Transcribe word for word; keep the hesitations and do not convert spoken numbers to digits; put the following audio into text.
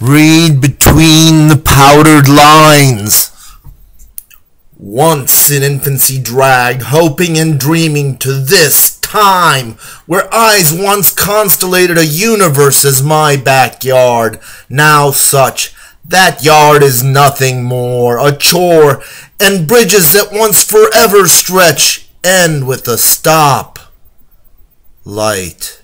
Read between the powdered lines. Once in infancy dragged, hoping and dreaming, to this time where eyes once constellated a universe as my backyard. Now such, that yard is nothing more, a chore, and bridges that once forever stretch end with a stop. Light.